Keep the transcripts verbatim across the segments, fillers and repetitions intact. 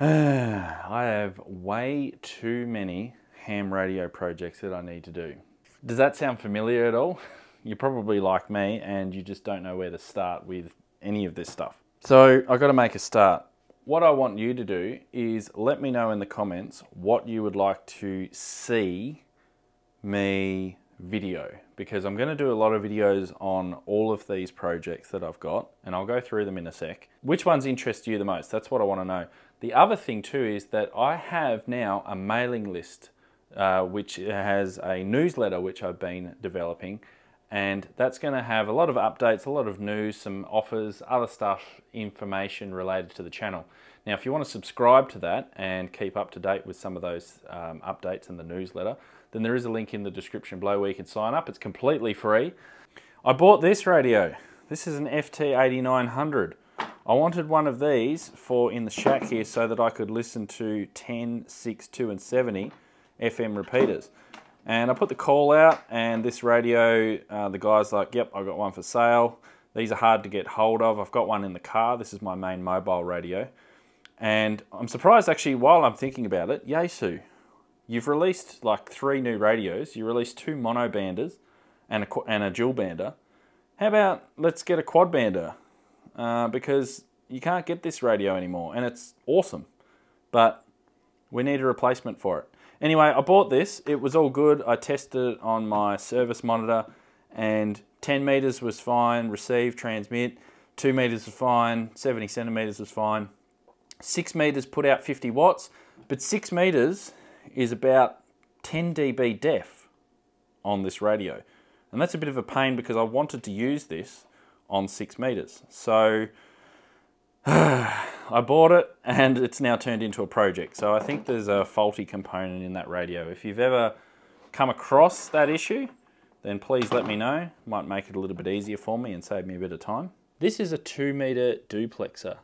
I have way too many ham radio projects that I need to do. Does that sound familiar at all? You're probably like me and you just don't know where to start with any of this stuff. So I've got to make a start. What I want you to do is let me know in the comments what you would like to see me video, because I'm going to do a lot of videos on all of these projects that I've got and I'll go through them in a sec. Which ones interest you the most? That's what I want to know. The other thing too is that I have now a mailing list uh, which has a newsletter which I've been developing, and that's going to have a lot of updates, a lot of news, some offers, other stuff, information related to the channel. Now if you want to subscribe to that and keep up to date with some of those um, updates in the newsletter, then there is a link in the description below where you can sign up. It's completely free. I bought this radio. This is an F T eighty-nine hundred. I wanted one of these for in the shack here so that I could listen to ten, six, two and seventy F M repeaters. And I put the call out and this radio, uh, the guy's like, yep, I got one for sale. These are hard to get hold of. I've got one in the car. This is my main mobile radio. And I'm surprised actually, while I'm thinking about it, Yaesu, you've released like three new radios. You released two mono banders and a, and a dual bander. How about let's get a quad bander? Uh, because you can't get this radio anymore and it's awesome, but we need a replacement for it. Anyway, I bought this. It was all good. I tested it on my service monitor and ten meters was fine. Receive, transmit. two meters was fine. seventy centimeters was fine. six meters put out fifty watts, but six meters is about ten D B def on this radio. And that's a bit of a pain because I wanted to use this on six meters. So I bought it and it's now turned into a project. So I think there's a faulty component in that radio. If you've ever come across that issue, then please let me know. Might make it a little bit easier for me and save me a bit of time. This is a two meter duplexer.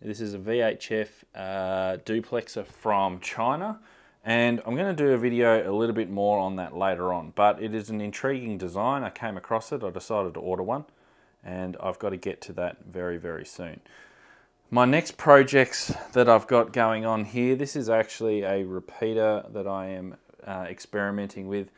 This is a V H F uh, duplexer from China. And I'm going to do a video a little bit more on that later on, but it is an intriguing design. I came across it, I decided to order one, and I've got to get to that very, very soon. My next projects that I've got going on here, this is actually a repeater that I am uh, experimenting with.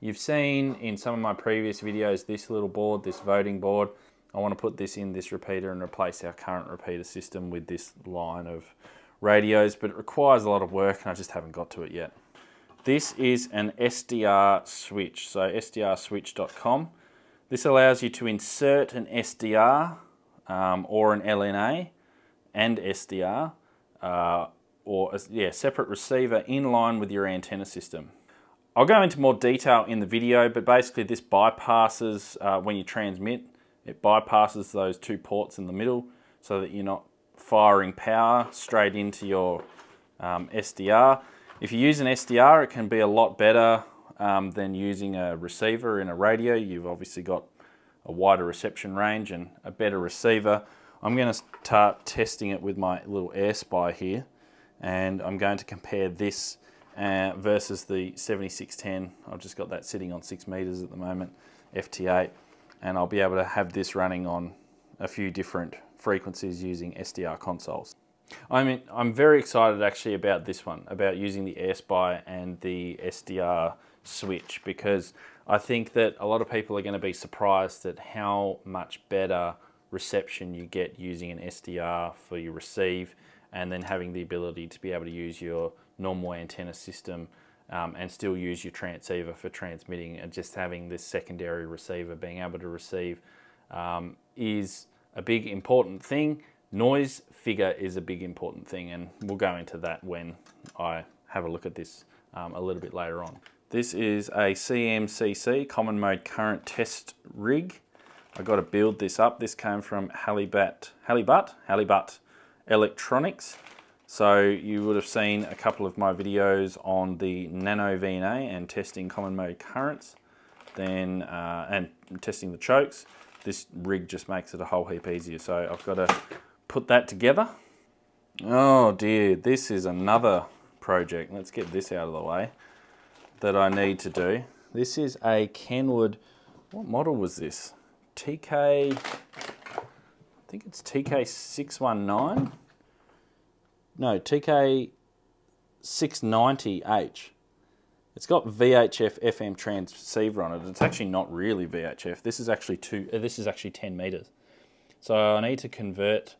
You've seen in some of my previous videos, this little board, this voting board. I want to put this in this repeater and replace our current repeater system with this line of radios, but it requires a lot of work and I just haven't got to it yet. This is an S D R switch, so S D R switch dot com. This allows you to insert an S D R um, or an L N A and S D R uh, or a yeah, separate receiver in line with your antenna system. I'll go into more detail in the video, but basically this bypasses, uh, when you transmit, it bypasses those two ports in the middle so that you're not firing power straight into your um, S D R. If you use an S D R, it can be a lot better um, than using a receiver in a radio. You've obviously got a wider reception range and a better receiver. I'm going to start testing it with my little AirSpy here, and I'm going to compare this uh, versus the seventy-six ten. I've just got that sitting on six meters at the moment, F T eight, and I'll be able to have this running on a few different frequencies using S D R consoles. I mean, I'm very excited actually about this one, about using the AirSpy and the S D R switch, because I think that a lot of people are going to be surprised at how much better reception you get using an S D R for your receive, and then having the ability to be able to use your normal antenna system um, and still use your transceiver for transmitting, and just having this secondary receiver being able to receive um, is a big important thing. Noise figure is a big important thing, and we'll go into that when I have a look at this um, a little bit later on. This is a C M C C, common mode current test rig. I got to build this up. This came from Halibut, Halibut, Halibut Electronics. So you would have seen a couple of my videos on the Nano V N A and testing common mode currents, then uh, and testing the chokes. This rig just makes it a whole heap easier. So I've got to put that together. Oh dear, this is another project. Let's get this out of the way that I need to do. This is a Kenwood, what model was this? T K, I think it's T K six one nine. no, T K six ninety H. It's got V H F F M transceiver on it. It's actually not really V H F. This is actually two. Uh, this is actually ten meters. So I need to convert.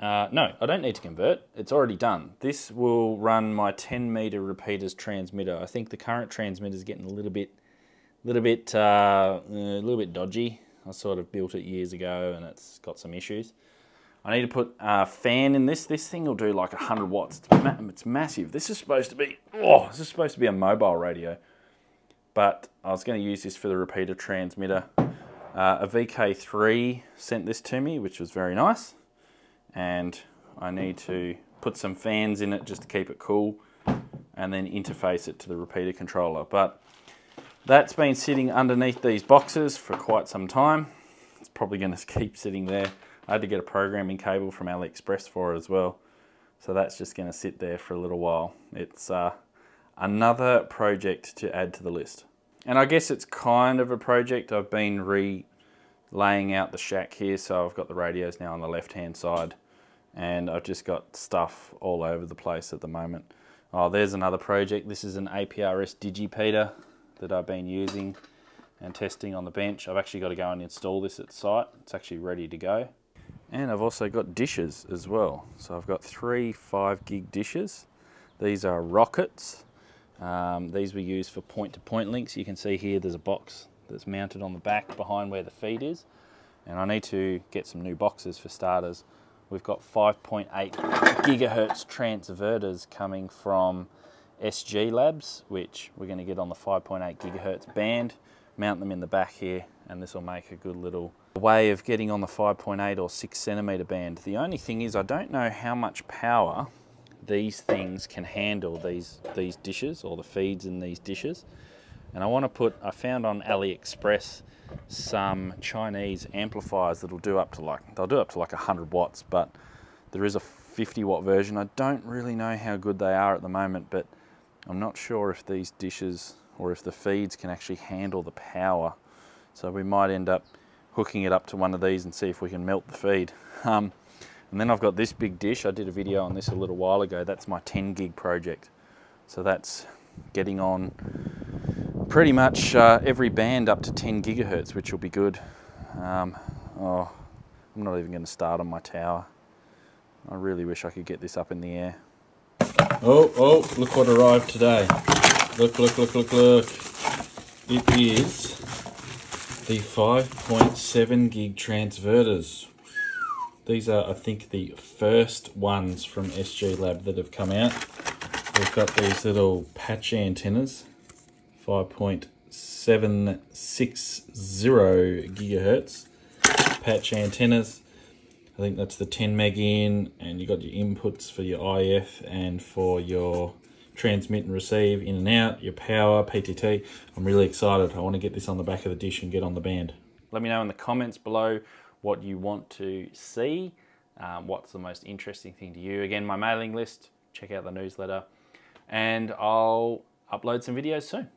Uh, no, I don't need to convert. It's already done. This will run my ten meter repeaters transmitter. I think the current transmitter is getting a little bit, little bit, uh, a little bit dodgy. I sort of built it years ago, and it's got some issues. I need to put a fan in this. This thing will do like one hundred watts. It's, ma it's massive. This is supposed to be, oh, this is supposed to be a mobile radio. But I was going to use this for the repeater transmitter. Uh, a V K three sent this to me, which was very nice. And I need to put some fans in it just to keep it cool, and then interface it to the repeater controller. But that's been sitting underneath these boxes for quite some time. It's probably going to keep sitting there. I had to get a programming cable from AliExpress for it as well. So that's just going to sit there for a little while. It's uh, another project to add to the list. And I guess it's kind of a project. I've been re-laying out the shack here. So I've got the radios now on the left-hand side. And I've just got stuff all over the place at the moment. Oh, there's another project. This is an A P R S Digipeter that I've been using and testing on the bench. I've actually got to go and install this at site. It's actually ready to go. And I've also got dishes as well. So I've got three five gig dishes. These are rockets. Um, these were used for point-to-point links. You can see here there's a box that's mounted on the back behind where the feed is. And I need to get some new boxes for starters. We've got five point eight gigahertz transverters coming from S G Labs, which we're going to get on the five point eight gigahertz band, mount them in the back here, and this will make a good little way of getting on the five point eight or six centimeter band. The only thing is I don't know how much power these things can handle, these, these dishes or the feeds in these dishes. And I want to put, I found on AliExpress some Chinese amplifiers that'll do up to like, they'll do up to like one hundred watts, but there is a fifty watt version. I don't really know how good they are at the moment, but I'm not sure if these dishes or if the feeds can actually handle the power. So we might end up hooking it up to one of these and see if we can melt the feed. Um, and then I've got this big dish. I did a video on this a little while ago. That's my ten gig project. So that's getting on pretty much uh, every band up to ten gigahertz, which will be good. Um, oh, I'm not even going to start on my tower. I really wish I could get this up in the air. Oh, oh, look what arrived today. Look, look, look, look, look. It is the five point seven gig transverters. These are, I think, the first ones from S G Lab that have come out. We've got these little patch antennas, five point seven six zero gigahertz patch antennas. I think that's the ten meg in, and you've got your inputs for your I F and for your transmit and receive, in and out, your power, P T T. I'm really excited. I want to get this on the back of the dish and get on the band. Let me know in the comments below what you want to see, um, what's the most interesting thing to you. Again, my mailing list, check out the newsletter, and I'll upload some videos soon.